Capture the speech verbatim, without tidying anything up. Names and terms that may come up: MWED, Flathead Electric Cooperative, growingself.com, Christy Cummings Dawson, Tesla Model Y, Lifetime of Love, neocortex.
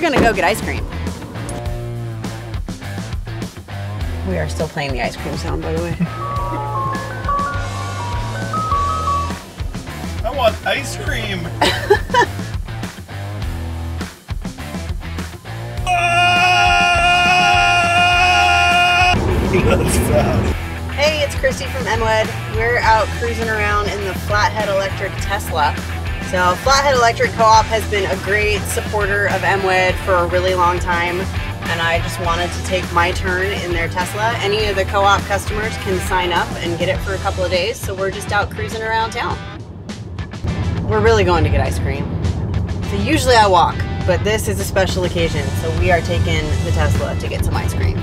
We're gonna go get ice cream. We are still playing the ice cream sound, by the way. I want ice cream. Hey, it's Christy from M W E D. We're out cruising around in the Flathead Electric Tesla. So Flathead Electric Co-op has been a great supporter of M W E D for a really long time, and I just wanted to take my turn in their Tesla. Any of the co-op customers can sign up and get it for a couple of days, so we're just out cruising around town. We're really going to get ice cream. So usually I walk, but this is a special occasion, so we are taking the Tesla to get some ice cream.